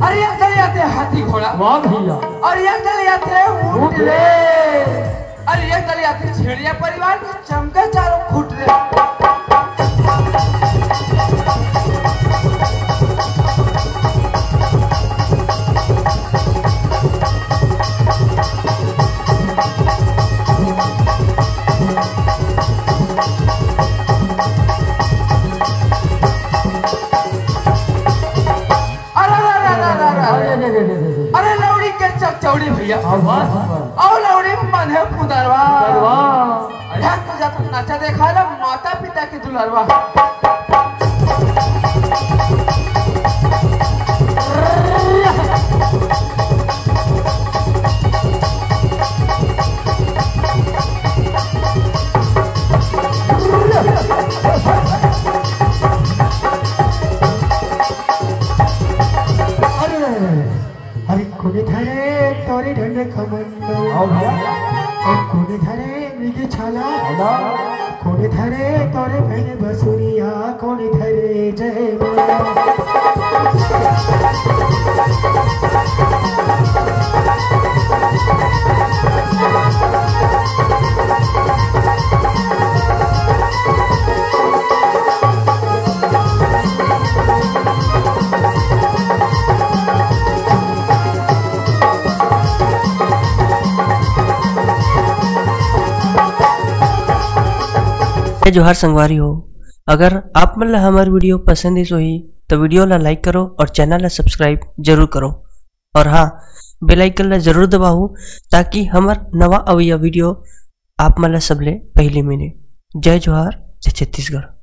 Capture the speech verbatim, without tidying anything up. अरे यहाँ चले जाते हैं हाथी घोड़ा भैया, अरे यहाँ चले जाते हैं ऊँटले, अरे यहाँ चले जाते हैं छेड़िया परिवार के चमके चारों खुटले। अरे लौड़ी के चकचौड़ी भैया और लौड़ी बंधे पुदरवा, अरे तुझा तो नाचा देखा ला माता पिता के दुलरवा। कोने धरे तोरे भेने बसुरिया, कोने धरे जय जोहार संगवारी हो। अगर आप मन हमारे वीडियो पसंद है तो ही तो वीडियो ला लाइक करो और चैनल ला सब्सक्राइब जरूर करो और हाँ बेल आइकन ला जरूर दबाओ ताकि हमार नवा अवैया वीडियो आप मन सबले पहले मिले। जय जोहार, जय छत्तीसगढ़।